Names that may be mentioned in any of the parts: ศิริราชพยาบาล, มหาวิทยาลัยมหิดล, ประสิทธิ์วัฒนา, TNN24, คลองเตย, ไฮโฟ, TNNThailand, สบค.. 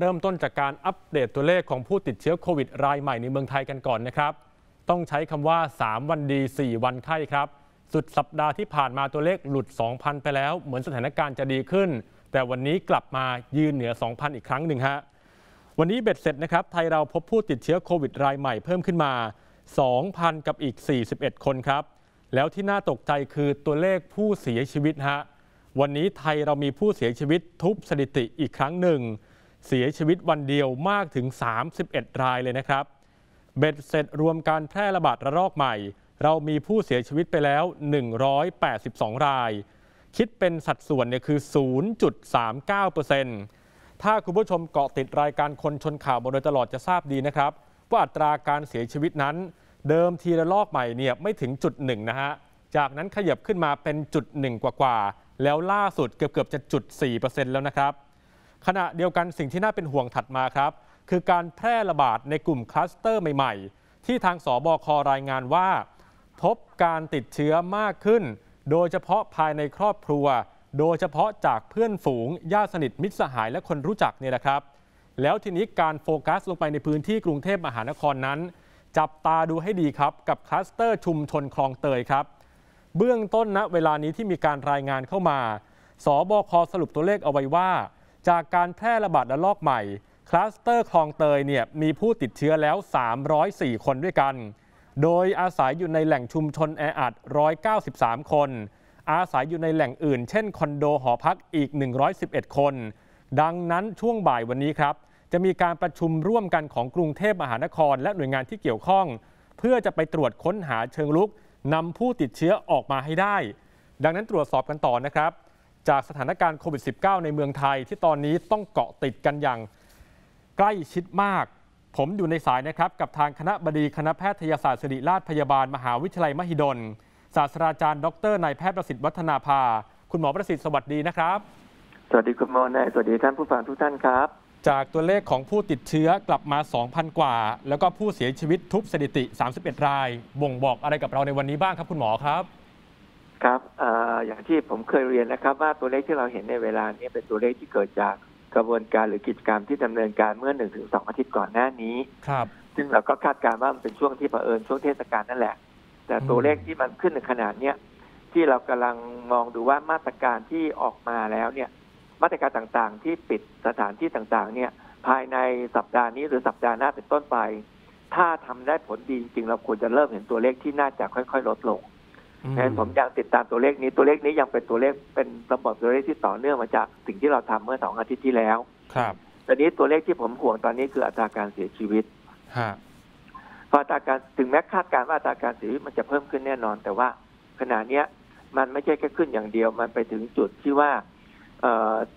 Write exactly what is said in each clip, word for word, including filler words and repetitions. เริ่มต้นจากการอัปเดตตัวเลขของผู้ติดเชื้อโควิดรายใหม่ในเมืองไทยกันก่อนนะครับต้องใช้คำว่าสามวันดีสี่วันไข้ครับสุดสัปดาห์ที่ผ่านมาตัวเลขหลุด สองพัน ไปแล้วเหมือนสถานการณ์จะดีขึ้นแต่วันนี้กลับมายืนเหนือ สองพัน อีกครั้งหนึ่งฮะวันนี้เบ็ดเสร็จนะครับไทยเราพบผู้ติดเชื้อโควิดรายใหม่เพิ่มขึ้นมา สองพัน กับอีกสี่สิบเอ็ดคนครับแล้วที่น่าตกใจคือตัวเลขผู้เสียชีวิตฮะวันนี้ไทยเรามีผู้เสียชีวิตทุบสถิติอีกครั้งหนึ่งเสียชีวิตวันเดียวมากถึงสามสิบเอ็ดรายเลยนะครับเบ็ดเสร็จรวมการแพร่ระบาดระลอกใหม่เรามีผู้เสียชีวิตไปแล้วหนึ่งร้อยแปดสิบสองรายคิดเป็นสัดส่วนเนี่ยคือ ศูนย์จุดสามเก้าเปอร์เซ็นต์ ถ้าคุณผู้ชมเกาะติดรายการคนชนข่าวมาโดยตลอดจะทราบดีนะครับว่าอัตราการเสียชีวิตนั้นเดิมทีระลอกใหม่เนี่ยไม่ถึงจุดหนึ่งนะฮะจากนั้นขยับขึ้นมาเป็นจุดหนึ่งกว่าๆแล้วล่าสุดเกือบๆจะจุดสี่เปอร์เซ็นต์แล้วนะครับขณะเดียวกันสิ่งที่น่าเป็นห่วงถัดมาครับคือการแพร่ระบาดในกลุ่มคลัสเตอร์ใหม่ๆที่ทางสบค.รายงานว่าพบการติดเชื้อมากขึ้นโดยเฉพาะภายในครอบครัวโดยเฉพาะจากเพื่อนฝูงญาติสนิทมิตรสหายและคนรู้จักเนี่ยนะครับแล้วทีนี้การโฟกัสลงไปในพื้นที่กรุงเทพมหานครนั้นจับตาดูให้ดีครับกับคลัสเตอร์ชุมชนคลองเตยครับเบื้องต้นณเวลานี้ที่มีการรายงานเข้ามาสบค.สรุปตัวเลขเอาไว้ว่าจากการแพร่ระบาดระลอกใหม่คลัสเตอร์คลองเตยเนี่ยมีผู้ติดเชื้อแล้วสามร้อยสี่คนด้วยกันโดยอาศัยอยู่ในแหล่งชุมชนแออัดหนึ่งร้อยเก้าสิบสามคนอาศัยอยู่ในแหล่งอื่นเช่นคอนโดหอพักอีกหนึ่งร้อยสิบเอ็ดคนดังนั้นช่วงบ่ายวันนี้ครับจะมีการประชุมร่วมกันของกรุงเทพมหานครและหน่วยงานที่เกี่ยวข้องเพื่อจะไปตรวจค้นหาเชิงลุกนำผู้ติดเชื้อออกมาให้ได้ดังนั้นตรวจสอบกันต่อนะครับจากสถานการณ์โควิด สิบเก้า ในเมืองไทยที่ตอนนี้ต้องเกาะติดกันอย่างใกล้ชิดมากผมอยู่ในสายนะครับกับทางคณบดีคณะแพทยศาสตร์ศิริราชพยาบาลมหาวิทยาลัยมหิดลศาสตราจารย์ดรนายแพทย์ประสิทธิ์วัฒนาภาคุณหมอประสิทธิ์สวัสดีนะครับสวัสดีคุณหมอสวัสดีท่านผู้ฟังทุกท่านครับจากตัวเลขของผู้ติดเชื้อกลับมา สองพัน กว่าแล้วก็ผู้เสียชีวิตทุบสถิติสามสิบเอ็ดรายบ่งบอกอะไรกับเราในวันนี้บ้างครับคุณหมอครับครับเอ่ออย่างที่ผมเคยเรียนนะครับว่าตัวเลขที่เราเห็นในเวลานี้เป็นตัวเลขที่เกิดจากกระบวนการหรือกิจกรรมที่ดำเนินการเมื่อ หนึ่งถึงสอง อาทิตย์ก่อนหน้านี้ครับซึ่งเราก็คาดการณ์ว่ามันเป็นช่วงที่เผอิญช่วงเทศกาลนั่นแหละแต่ตัวเลขที่มันขึ้นในขนาดเนี้ยที่เรากำลังมองดูว่ามาตรการที่ออกมาแล้วเนี่ยมาตรการต่างๆที่ปิดสถานที่ต่างๆเนี่ยภายในสัปดาห์นี้หรือสัปดาห์หน้าเป็นต้นไปถ้าทำได้ผลดีจริงเราควรจะเริ่มเห็นตัวเลขที่น่าจะค่อยๆลดลงเพราะฉะนั้นผมยังติดตามตัวเลขนี้ตัวเลขนี้ยังเป็นตัวเลขเป็นระบบตัวเลขที่ต่อเนื่องมาจากสิ่งที่เราทำเมื่อสองอาทิตย์ที่แล้วครับตอนนี้ตัวเลขที่ผมห่วงตอนนี้คืออัตราการเสียชีวิตเพราะอัตราการถึงแม้คาดการณ์ว่าอัตราการเสียชีวิตมันจะเพิ่มขึ้นแน่นอนแต่ว่าขณะเนี้ยมันไม่ใช่แค่ขึ้นอย่างเดียวมันไปถึงจุดที่ว่า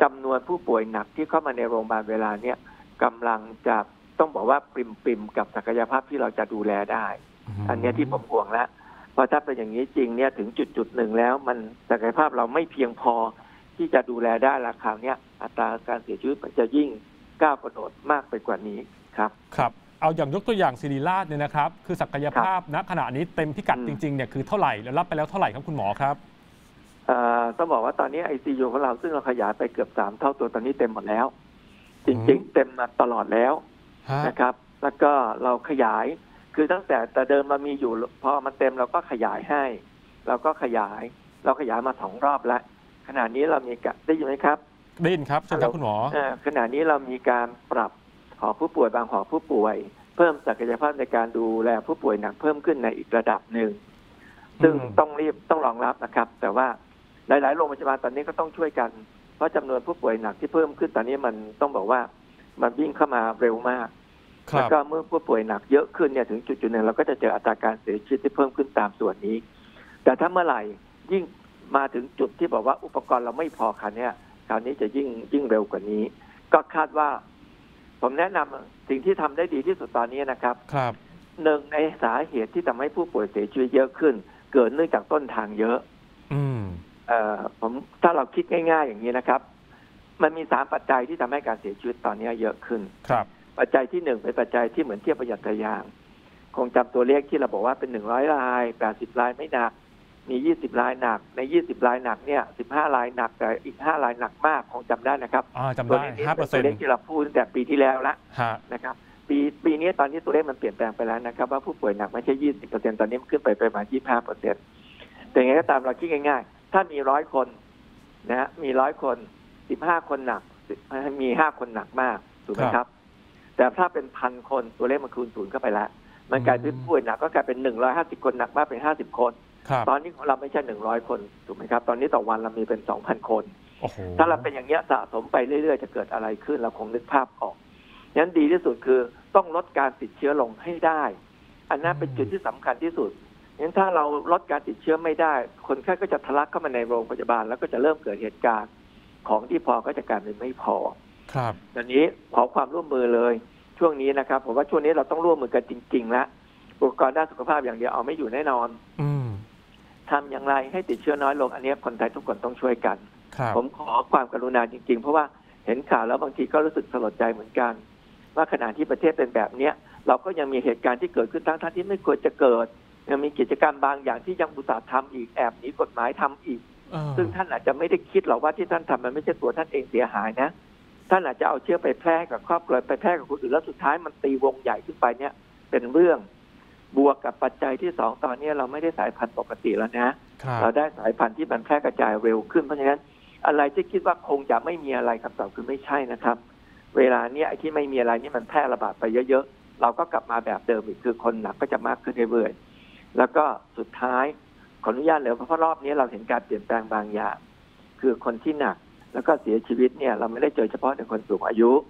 จำนวนผู้ป่วยหนักที่เข้ามาในโรงพยาบาลเวลาเนี้ยกำลังจะต้องบอกว่าปริมปริมกับศักยภาพที่เราจะดูแลได้อันนี้ที่ผมห่วงแล้วเพราะถ้าเป็นอย่างนี้จริงเนี่ยถึงจุดจุดหนึ่งแล้วมันศักยภาพเราไม่เพียงพอที่จะดูแลได้ราคาเนี่ยอัตราการเสียชีวิตมันจะยิ่งก้าวกระโดดมากไปกว่านี้ครับครับเอาอย่างยกตัวอย่างศิริราชเนี่ยนะครับคือศักยภาพณขณะนี้เต็มพิกัดจริงๆเนี่ยคือเท่าไหร่แล้วรับไปแล้วเท่าไหร่ครับคุณหมอครับต้องบอกว่าตอนนี้ไอซียูของเราซึ่งเราขยายไปเกือบสามเท่าตัวตอนนี้เต็มหมดแล้วจริงๆเต็มมาตลอดแล้วนะครับแล้วก็เราขยายคือตั้งแต่แต่เดิมมันมีอยู่พอมันเต็มเราก็ขยายให้เราก็ขยายเราขยายมาสองรอบแล้วขณะนี้เรามีการได้ยินไหมครับได้ยินครับใช่ครับคุณหมอขณะนี้เรามีการปรับหอผู้ป่วยบางหอผู้ป่วยเพิ่มศักยภาพในการดูแลผู้ป่วยหนักเพิ่มขึ้นในอีกระดับหนึ่งซึ่งต้องรีบต้องรองรับนะครับแต่ว่าหลายๆโรงพยาบาลตอนนี้ก็ต้องช่วยกันเพราะจำนวนผู้ป่วยหนักที่เพิ่มขึ้นตอนนี้มันต้องบอกว่ามันวิ่งเข้ามาเร็วมากแล้วก็เมื่อผู้ป่วยหนักเยอะขึ้นเนี่ยถึงจุดจุดหนึ่งเราก็จะเจออัตราการเสียชีวิตที่เพิ่มขึ้นตามส่วนนี้แต่ถ้าเมื่อไหร่ยิ่งมาถึงจุดที่บอกว่าอุปกรณ์เราไม่พอคันเนี่ยคราวนี้จะยิ่งยิ่งเร็วกว่านี้ก็คาดว่าผมแนะนำสิ่งที่ทำได้ดีที่สุดตอนนี้นะครับครับหนึ่งในสาเหตุที่ทำให้ผู้ป่วยเสียชีวิตเยอะขึ้นเกิดเนื่องจากต้นทางเยอะอืมเอ่อผมถ้าเราคิดง่ายๆอย่างนี้นะครับมันมีสามปัจจัยที่ทำให้การเสียชีวิตตอนนี้เยอะขึ้นครับปัจจัยที่หนึ่งเป็นปัจจัยที่เหมือนเทียบประหยัดตัวอย่างคงจำตัวเลขที่เราบอกว่าเป็นหนึ่งร้อยรายแปดสิบรายไม่หนัก มียี่สิบรายหนักในยี่สิบรายหนักเนี่ยสิบห้ารายหนักแต่อีกห้ารายหนักมากของจำได้นะครับตัวเลขที่เราพูดตั้งแต่ปีที่แล้วละนะครับปีปีนี้ตอนนี้ตัวเลขมันเปลี่ยนแปลงไปแล้วนะครับว่าผู้ป่วยหนักไม่ใช่ ยี่สิบเปอร์เซ็นต์ ตอนนี้มันขึ้นไปประมาณ ยี่สิบห้าเปอร์เซ็นต์ แต่ยังไงก็ตามเราคิดง่ายๆถ้ามีหนึ่งร้อยคนนะฮะมีหนึ่งร้อยคนสิบห้าคนหนักมีห้าคนหนักมากถูกไหมครับแต่ถ้าเป็น หนึ่งพัน คนตัวเลขมันคูณศูนย์เข้าไปแล้วมันกลายเป็นผู้ป่วยหนักก็กลายเป็นหนึ่งร้อยห้าสิบคนหนักมากเป็นห้าสิบคนตอนนี้ของเราไม่ใช่หนึ่งร้อยคนถูกไหมครับตอนนี้ต่อวันเรามีเป็น สองพัน คนถ้าเราเป็นอย่างเงี้ยสะสมไปเรื่อยๆจะเกิดอะไรขึ้นเราคงนึกภาพออกงั้นดีที่สุดคือต้องลดการติดเชื้อลงให้ได้อันนั้นเป็นจุดที่สำคัญที่สุดงั้นถ้าเราลดการติดเชื้อไม่ได้คนไข้ก็จะทะลักเข้ามาในโรงพยาบาลแล้วก็จะเริ่มเกิดเหตุการณ์ของที่พอก็จะกลายเป็นไม่พอครับตอนนี้ขอความร่วมมือเลยช่วงนี้นะครับผมว่าช่วงนี้เราต้องร่วมมือกันจริงๆแล้วอุปกรณ์ด้านสุขภาพอย่างเดียวเอาไม่อยู่แน่นอนอืทำอย่างไรให้ติดเชื้อน้อยลงอันนี้คนไทยทุกคนต้องช่วยกันผมขอความกรุณาจริงๆเพราะว่าเห็นข่าวแล้วบางทีก็รู้สึกสลดใจเหมือนกันว่าขณะที่ประเทศเป็นแบบนี้เราก็ยังมีเหตุการณ์ที่เกิดขึ้นทั้งท่านที่ไม่ควรจะเกิดยังมีกิจกรรมบางอย่างที่ยังอุตส่าห์ทำอีกแอบหนีกฎหมายทำอีกซึ่งท่านอาจจะไม่ได้คิดหรอกว่าที่ท่านทำมันไม่ใช่ตัวท่านเองเสียหายนะท่านอาจจะเอาเชื้อไปแพร่กับครอบครัวไปแพร่กับคนอื่นแล้วสุดท้ายมันตีวงใหญ่ขึ้นไปเนี่ยเป็นเรื่องบวกกับปัจจัยที่สองตอนนี้เราไม่ได้สายพันธุ์ปกติแล้วนะเราได้สายพันธุ์ที่มันแพร่กระจายเร็วขึ้นเพราะฉะนั้นอะไรที่คิดว่าคงจะไม่มีอะไรคำตอบคือไม่ใช่นะครับเวลาเนี้ยไอ้ที่ไม่มีอะไรนี่มันแพร่ระบาดไปเยอะๆเราก็กลับมาแบบเดิมอีกคือคนหนักก็จะมากขึ้นเรื่อยๆแล้วก็สุดท้ายขออนุญาตเหลือเพราะรอบนี้เราเห็นการเปลี่ยนแปลงบางอย่างคือคนที่หนักแล้วก็เสียชีวิตเนี่ยเราไม่ได้เจอเฉพาะในคนสูงอายุ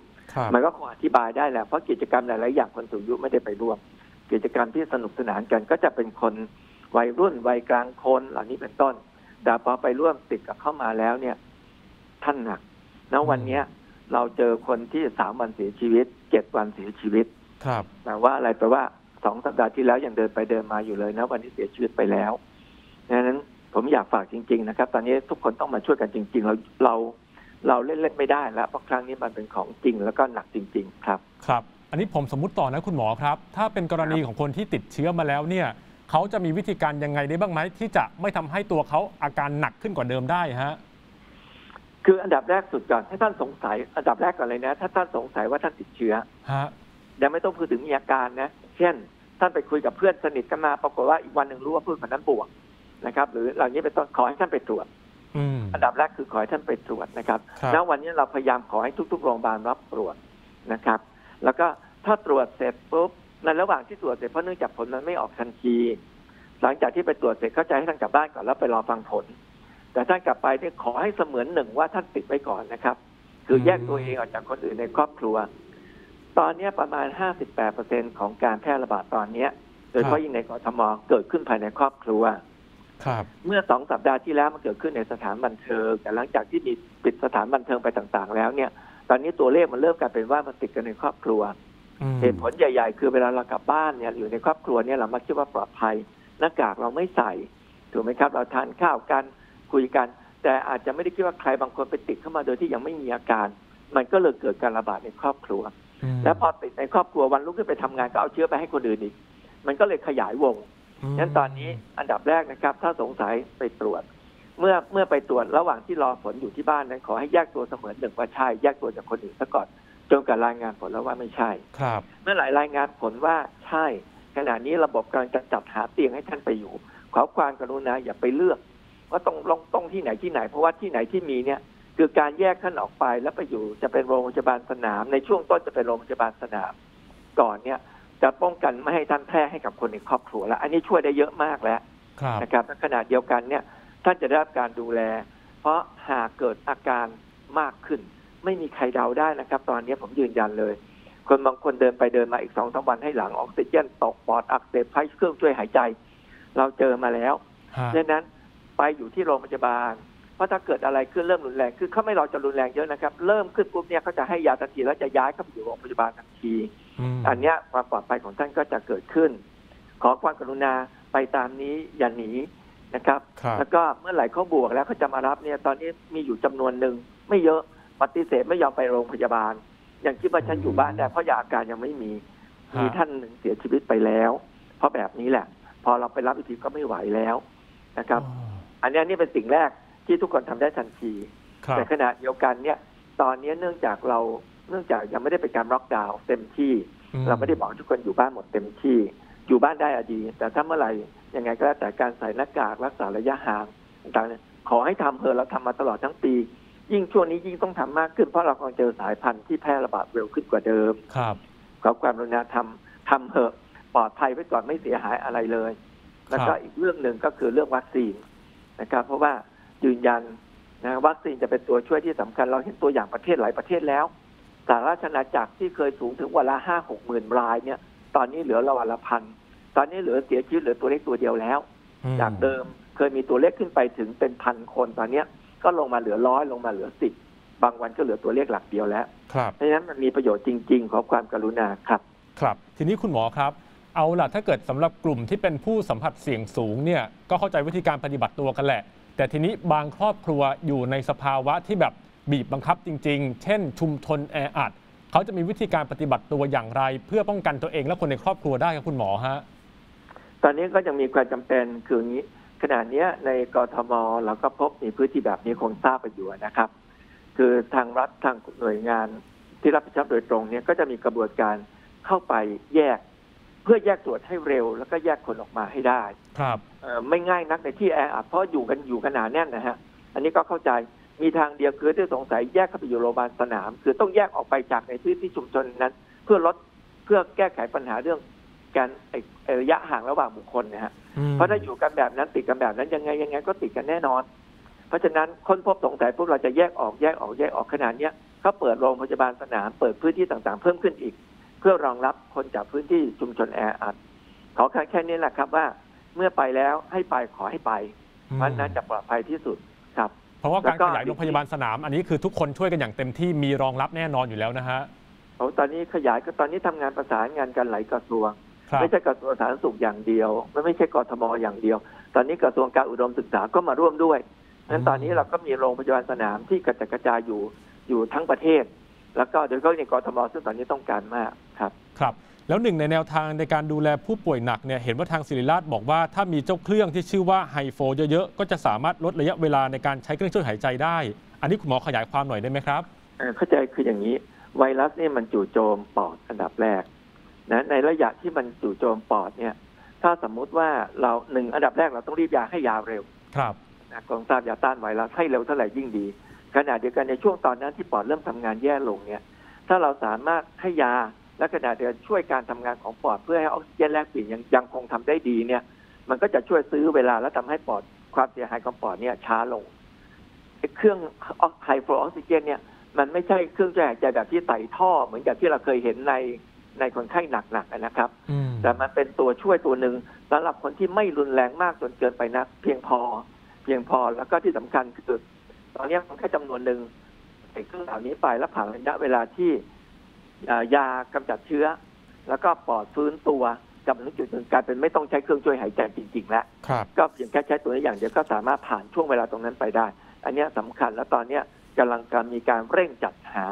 มันก็คงอธิบายได้แหละเพราะกิจกรรมหลายๆอย่างคนสูงอายุไม่ได้ไปร่วมกิจกรรมที่สนุกสนานกันก็จะเป็นคนวัยรุ่นวัยกลางคนเหล่านี้เป็นต้นแต่พอไปร่วมติดกับเข้ามาแล้วเนี่ยท่านหนักณวันเนี้ยเราเจอคนที่สามวันเสียชีวิตเจ็ดวันเสียชีวิตครับแต่ว่าอะไรแปลว่าสองสัปดาห์ที่แล้วยังเดินไปเดินมาอยู่เลยนะวันนี้เสียชีวิตไปแล้วดังนั้นผมอยากฝากจริงๆนะครับตอนนี้ทุกคนต้องมาช่วยกันจริงๆเราเราเราเล่นๆไม่ได้แล้วเพราะครั้งนี้มันเป็นของจริงแล้วก็หนักจริงๆครับครับอันนี้ผมสมมุติต่อนะคุณหมอครับถ้าเป็นกรณีของคนที่ติดเชื้อมาแล้วเนี่ยเขาจะมีวิธีการยังไงได้บ้างไหมที่จะไม่ทำให้ตัวเขาอาการหนักขึ้นกว่าเดิมได้ฮะคืออันดับแรกสุดก่อนถ้าท่านสงสัยอันดับแรกก่อนเลยนะถ้าท่านสงสัยว่าท่านติดเชื้อฮะยังไม่ต้องพูดถึงมีอาการนะเช่นท่านไปคุยกับเพื่อนสนิทกันมาปรากฏว่าอีกวันหนึ่งรู้ว่าเพื่อนคนนั้นป่วยนะครับหรือเหล่านี้เป็นต้นขอให้ท่านไปตรวจอันดับแรกคือขอให้ท่านไปตรวจนะครับณวันนี้เราพยายามขอให้ทุกๆโรงพยาบาลรับตรวจนะครับแล้วก็ถ้าตรวจเสร็จปุ๊บในระหว่างที่ตรวจเสร็จเพราะเนื่องจากผลมันไม่ออกทันทีหลังจากที่ไปตรวจเสร็จเข้าใจให้ท่านกลับบ้านก่อนแล้วไปรอฟังผลแต่ท่านกลับไปเนี่ยขอให้เสมือนหนึ่งว่าท่านติดไปก่อนนะครับคือแยกตัวเองออกจากคนอื่นในครอบครัวตอนนี้ประมาณ ห้าสิบแปดเปอร์เซ็นต์ ของการแพร่ระบาดตอนนี้โดยเฉพาะยิ่งในกทมเกิดขึ้นภายในครอบครัวครับเมื่อสองสัปดาห์ที่แล้วมันเกิดขึ้นในสถานบันเทิงแต่หลังจากที่มีปิดสถานบันเทิงไปต่างๆแล้วเนี่ยตอนนี้ตัวเลขมันเริ่มกลายเป็นว่ามันติดกันในครอบครัวเหตุผลใหญ่ๆคือเวลาเรากลับบ้านเนี่ยอยู่ในครอบครัวเนี่ยเรามักคิดว่าปลอดภัยหน้ากากเราไม่ใส่ถูกไหมครับเราทานข้าวกันคุยกันแต่อาจจะไม่ได้คิดว่าใครบางคนไปติดเข้ามาโดยที่ยังไม่มีอาการมันก็เลยเกิดการระบาดในครอบครัวและพอติดในครอบครัววันรุ่งขึ้นไปทำงานก็เอาเชื้อไปให้คนอื่นอีกมันก็เลยขยายวงดังนั้นตอนนี้อันดับแรกนะครับถ้าสงสัยไปตรวจเมื่อเมื่อไปตรวจระหว่างที่รอผลอยู่ที่บ้านนั้นขอให้แยกตัวเสมือนหนึ่งว่าใช่แยกตัวจากคนอื่นซะก่อนจนกว่ารายงานผลแล้วว่าไม่ใช่ครับเมื่อหลายรายงานผลว่าใช่ขณะนี้ระบบการจัดหาเตียงให้ท่านไปอยู่ขอความกรุณาอย่าไปเลือกว่าต้องลงต้องที่ไหนที่ไหนเพราะว่าที่ไหนที่มีเนี่ยคือการแยกท่านออกไปแล้วไปอยู่จะเป็นโรงพยาบาลสนามในช่วงต้นจะเป็นโรงพยาบาลสนามก่อนเนี่ยจะป้องกันไม่ให้ท่านแพร่ให้กับคนในครอบครัวแล้วอันนี้ช่วยได้เยอะมากแล้วนะครับขณะเดียวกันเนี่ยท่านจะได้รับการดูแลเพราะหากเกิดอาการมากขึ้นไม่มีใครเดาได้นะครับตอนนี้ผมยืนยันเลยคนบางคนเดินไปเดินมาอีกสองสามวันให้หลังออกซิเจนตกปอดอักเสบไข้เครื่องช่วยหายใจเราเจอมาแล้วดังนั้นไปอยู่ที่โรงพยาบาลเพราะถ้าเกิดอะไรขึ้นเริ่มรุนแรงคือเขาไม่รอจะรุนแรงเยอะนะครับเริ่มขึ้นปุ๊บเนี่ยเขาจะให้ยาทันทีแล้วจะย้ายเข้าไปอยู่โรงพยาบาลทันทีอันนี้ความปลอดภัยของท่านก็จะเกิดขึ้นขอความกรุณาไปตามนี้อย่าหนีนะครับแล้วก็เมื่อไหร่เขาบวกแล้วเขาจะมารับเนี่ยตอนนี้มีอยู่จำนวนหนึ่งไม่เยอะปฏิเสธไม่ยอมไปโรงพยาบาลอย่างคิดว่าฉันอยู่บ้านได้เพราะยาอาการยังไม่มีมีท่านหนึ่งเสียชีวิตไปแล้วเพราะแบบนี้แหละพอเราไปรับอีกทีก็ไม่ไหวแล้ว นะครับอันนี้นี่เป็นสิ่งแรกที่ทุกคนทำได้ทันทีแต่ขณะเดียวกันเนี่ยตอนนี้เนื่องจากเราเนื่องจากยังไม่ได้เป็นการล็อกดาวน์เต็มที่เราไม่ได้บอกทุกคนอยู่บ้านหมดเต็มที่อยู่บ้านได้อะดีแต่ถ้าเมื่อไหร่ยังไงก็แล้วแต่การใส่หน้ากากรักษาระยะห่างต่างๆขอให้ทำเถอะเราทำมาตลอดทั้งปียิ่งช่วงนี้ยิ่งต้องทำมากขึ้นเพราะเรากำลังเจอสายพันธุ์ที่แพร่ระบาดเร็วขึ้นกว่าเดิมครับขอความกรุณาทำทำเถอะปลอดภัยไว้ก่อนไม่เสียหายอะไรเลยแล้วก็อีกเรื่องหนึ่งก็คือเรื่องวัคซีนนะครับเพราะว่ายืนยันนะวัคซีนจะเป็นตัวช่วยที่สำคัญเราเห็นตัวอย่างประเทศหลายประเทศแล้วสหราชอาณาจักรที่เคยสูงถึงวันละห้าหกหมื่นรายเนี่ยตอนนี้เหลือละวันละพันตอนนี้เหลือเสียชีวิตเหลือตัวเลขตัวเดียวแล้วจากเดิมเคยมีตัวเลขขึ้นไปถึงเป็นพันคนตอนนี้ก็ลงมาเหลือร้อยลงมาเหลือสิบบางวันก็เหลือตัวเลขหลักเดียวแล้วเพราะฉะนั้นมันมีประโยชน์จริงๆขอความกรุณาครับครับทีนี้คุณหมอครับเอาล่ะถ้าเกิดสำหรับกลุ่มที่เป็นผู้สัมผัสเสี่ยงสูงเนี่ยก็เข้าใจวิธีการปฏิบัติตัวกันแหละแต่ทีนี้บางครอบครัวอยู่ในสภาวะที่แบบบีบบังคับจริงๆเช่นชุมชนแออัดเขาจะมีวิธีการปฏิบัติตัวอย่างไรเพื่อป้องกันตัวเองและคนในครอบครัวได้ครับคุณหมอฮะตอนนี้ก็ยังมีความจำเป็นคืออย่างนี้ขณะนี้ในกทมเราก็พบมีพื้นที่แบบนี้คงทราบไปอยู่นะครับคือทางรัฐทางหน่วยงานที่รับผิดชอบโดยตรงเนี่ยก็จะมีกระบวนการเข้าไปแยกเพื่อแยกตรวจให้เร็วแล้วก็แยกคนออกมาให้ได้ครับไม่ง่ายนักในที่แออัดเพราะอยู่กันอยู่กันหนาแน่นนะฮะอันนี้ก็เข้าใจมีทางเดียวคือที่สงสัยแยกเข้าไปอยู่โรงพยาบาลสนามคือต้องแยกออกไปจากในพื้นที่ชุมชนนั้นเพื่อลดเพื่อแก้ไขปัญหาเรื่องการระยะห่างระหว่างบุคคลนะฮะเพราะถ้าอยู่กันแบบนั้นติดกันแบบนั้นยังไงยังไงก็ติดกันแน่นอนเพราะฉะนั้นคนพบสงสัยพวกเราจะแยกออกแยกออกแยกออกขนาดนี้เขาเปิดโรงพยาบาลสนามเปิดพื้นที่ต่างๆเพิ่มขึ้นอีกเพื่อรองรับคนจากพื้นที่ชุมชนแออัดขอแค่นี้แหละครับว่าเมื่อไปแล้วให้ไปขอให้ไปมันน่าจะปลอดภัยที่สุดครับเพราะว่าการขยายโรงพยาบาลสนามอันนี้คือทุกคนช่วยกันอย่างเต็มที่มีรองรับแน่นอนอยู่แล้วนะฮะตอนนี้ขยายก็ตอนนี้ทำงานประสานงานกันหลายกระทรวงไม่ใช่กระทรวงสาธารณสุขอย่างเดียวไม่ใช่กทมอย่างเดียวตอนนี้กระทรวงการอุดมศึกษาก็มาร่วมด้วยนั้นตอนนี้เราก็มีโรงพยาบาลสนามที่กระจัดกระจายอยู่อยู่ทั้งประเทศแล้วก็โดยเฉพาะในกทมซึ่งตอนนี้ต้องการมากครับครับแล้วหนึ่งในแนวทางในการดูแลผู้ป่วยหนักเนี่ยเห็นว่าทางศิริราชบอกว่าถ้ามีเจ้าเครื่องที่ชื่อว่าไฮโฟเยอะๆก็จะสามารถลดระยะเวลาในการใช้เครื่องช่วยหายใจได้อันนี้คุณหมอขยายความหน่อยได้ไหมครับเข้าใจคืออย่างนี้ไวรัสนี่มันจู่โจมปอดอันดับแรกนะในระยะที่มันจู่โจมปอดเนี่ยถ้าสมมุติว่าเราหนึ่งอันดับแรกเราต้องรีบยาให้ยาเร็วครับกองทัพยาต้านไวรัสให้เร็วเท่าไหร่ยิ่งดีขณะเดียวกันในช่วงตอนนั้นที่ปอดเริ่มทำงานแย่ลงเนี่ยถ้าเราสามารถให้ยาและขณะเดียวกันช่วยการทำงานของปอดเพื่อให้ออกซิเจนแลกเปลี่ยนยังยังคงทำได้ดีเนี่ยมันก็จะช่วยซื้อเวลาและทำให้ปอดความเสียหายของปอดเนี่ยช้าลงเครื่องไฮโฟออกซิเจนเนี่ยมันไม่ใช่เครื่องช่วยหายใจแบบที่ใส่ท่อเหมือนอย่างที่เราเคยเห็นในในคนไข้หนักๆนะครับแต่มันเป็นตัวช่วยตัวหนึ่งสำหรับคนที่ไม่รุนแรงมากจนเกินไปนะเพียงพอเพียงพอแล้วก็ที่สำคัญคือตอนนี้คนไข้จำนวนหนึ่งใส่เครื่องเหล่านี้ไปแล้วผ่านระยะเวลาที่ยากำจัดเชื้อแล้วก็ปอดฟื้นตัวกลับมาจุดหนึ่งกลายเป็นไม่ต้องใช้เครื่องช่วยหายใจจริงๆแล้วก็เพียงแค่ใช้ตัวนี้อย่างเดียวก็สามารถผ่านช่วงเวลาตรงนั้นไปได้อันนี้สำคัญและตอนนี้กำลังการมีการเร่งจัดหา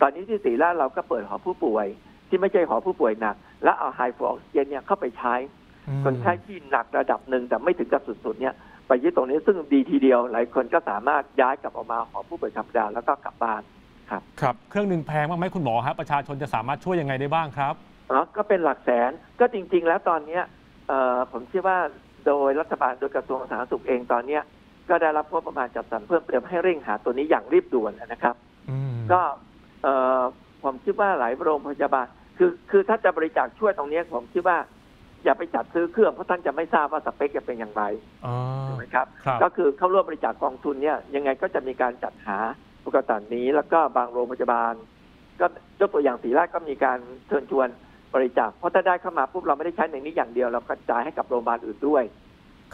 ตอนนี้ที่ศรีราชเราก็เปิดหอผู้ป่วยที่ไม่ใช่หอผู้ป่วยหนักและเอาไฮโฟออกซิเจนเนี่ยเข้าไปใช้คนไข้ที่หนักระดับหนึ่งแต่ไม่ถึงกับสุดๆเนี่ยไปยึดตรงนี้ซึ่งดีทีเดียวหลายคนก็สามารถย้ายกลับออกมาหอผู้ป่วยธรรมดาแล้วก็กลับบ้านครับครับเครื่องหนึ่งแพงมากไหมคุณหมอครับประชาชนจะสามารถช่วยยังไงได้บ้างครับอ๋อก็เป็นหลักแสนก็จริงๆแล้วตอนนี้ผมเชื่อว่าโดยรัฐบาลโดยกระทรวงสาธารณสุขเองตอนนี้ก็ได้รับงบประมาณจัดสรรเพิ่มเติมให้เร่งหาตัวนี้อย่างรีบด่วนนะครับก็ผมคิดว่าหลายโรงพยาบาลคือคือถ้าจะบริจาคช่วยตรงนี้ผมคิดว่าอย่าไปจัดซื้อเครื่องเพราะท่านจะไม่ทราบว่าสเปคจะเป็นอย่างไรถูกไหมครับก็คือเข้าร่วมบริจาคกองทุนเนี่ยยังไงก็จะมีการจัดหาอุปกรณ์นี้แล้วก็บางโรงพยาบาลก็ยกตัวอย่างศรีราชก็มีการเชิญชวนบริจาคเพราะถ้าได้เข้ามาปุ๊บเราไม่ได้ใช้ในนี้อย่างเดียวเรากระจายให้กับโรงพยาบาลอื่นด้วย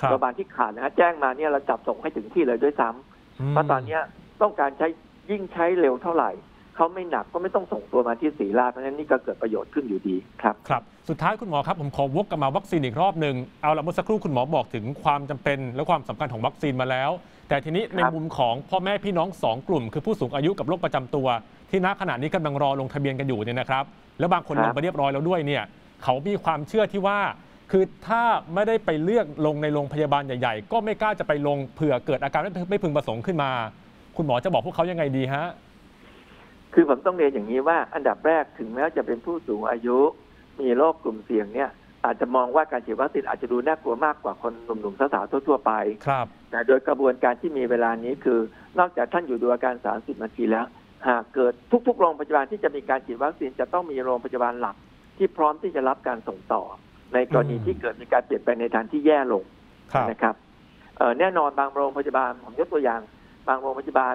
โรงพยาบาลที่ขาดนะแจ้งมาเนี่ยเราจับส่งให้ถึงที่เลยด้วยซ้ำเพราะตอนนี้ต้องการใช้ยิ่งใช้เร็วเท่าไหร่เขาไม่หนักก็ไม่ต้องส่งตัวมาที่ศรีราชเพราะฉะนั้นนี่ก็เกิดประโยชน์ขึ้นอยู่ดีครับครับสุดท้ายคุณหมอครับผมขอวกกลับมาวัคซีนอีกรอบหนึ่งเอาละเมื่อสักครู่คุณหมอบอกถึงความจำเป็นและความสำคัญของวัคซีนมาแล้วแต่ทีนี้ในมุมของพ่อแม่พี่น้องสองกลุ่มคือผู้สูงอายุกับโรคประจำตัวที่ณขณะนี้กำลังรอลงทะเบียนกันอยู่เนี่ยนะครับแล้วบางคนลงไปเรียบร้อยแล้วด้วยเนี่ยเขามีความเชื่อที่ว่า คือถ้าไม่ได้ไปเลือกลงในโรงพยาบาลใหญ่ๆก็ไม่กล้าจะไปลงเผื่อเกิดอาการไม่พึงประสงค์ขึ้นมาคุณหมอจะบอกพวกเขายังไงดีฮะคือผมต้องเรียนอย่างนี้ว่าอันดับแรกถึงแม้จะเป็นผู้สูงอายุมีโรคกลุ่มเสี่ยงเนี่ยอาจจะมองว่าการฉีดวัคซีนอาจจะดูน่ากลัวมากกว่าคนหนุ่มๆสาวๆทั่วๆไปครับแต่โดยกระบวนการที่มีเวลานี้คือนอกจากท่านอยู่ดูอาการสามสิบนาทีแล้วหากเกิดทุกๆโรงพยาบาลที่จะมีการฉีดวัคซีนจะต้องมีโรงพยาบาลหลักที่พร้อมที่จะรับการส่งต่อในกรณีที่เกิดมีการเปลี่ยนแปลงในทางที่แย่ลงนะครับแน่นอนบางโรงพยาบาลผมยกตัวอย่างบางโรงพยาบาล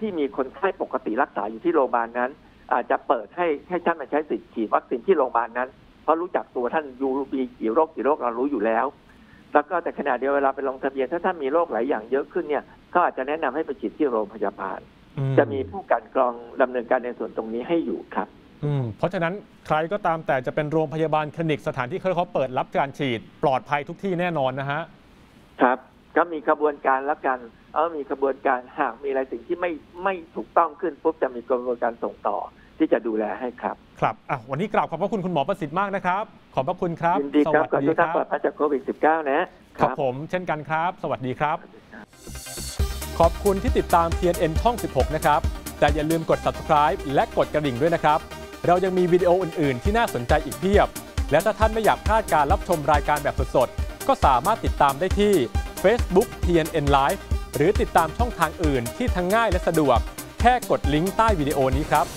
ที่มีคนไข้ปกติรักษาอยู่ที่โรงพยาบาลนั้นอาจจะเปิดให้ให้ท่านมาใช้สิทธิ์ฉีดวัคซีนที่โรงพยาบาลนั้นเพราะรู้จักตัวท่านยูบีกี่โรคกี่โรคเรารู้อยู่แล้วแล้วก็แต่ขณะเดียวเวลาไปลงทะเบียนถ้าท่านมีโรคหลายอย่างเยอะขึ้นเนี่ยก็อาจจะแนะนำให้ไปฉีดที่โรงพยาบาลจะมีผู้กันกรองดำเนินการในส่วนตรงนี้ให้อยู่ครับอืมเพราะฉะนั้นใครก็ตามแต่จะเป็นโรงพยาบาลคลินิกสถานที่เขาเปิดรับการฉีดปลอดภัยทุกที่แน่นอนนะฮะครับก็มีกระบวนการรับการเออมีกระบวนการหากมีอะไรสิ่งที่ไม่ไม่ถูกต้องขึ้นปุ๊บจะมีกระบวนการส่งต่อที่จะดูแลให้ครับครับอ่ะวันนี้กราบขอบพระคุณคุณหมอประสิทธิ์มากนะครับขอบพระคุณครับยินดีครับขอทุกท่านปลอดภัยจากโควิด สิบเก้า นะครับผมเช่นกันครับสวัสดีครับขอบคุณที่ติดตาม ที เอ็น เอ็น ช่องสิบหกนะครับแต่อย่าลืมกด ซับสไครบ์ และกดกระดิ่งด้วยนะครับเรายังมีวิดีโออื่นๆที่น่าสนใจอีกเพียบและถ้าท่านไม่อยากพลาดการรับชมรายการแบบสดๆก็สามารถติดตามได้ที่ Facebook ที เอ็น เอ็น Live หรือติดตามช่องทางอื่นที่ทั้งง่ายและสะดวกแค่กดลิงก์ใต้วิดีโอนี้ครับ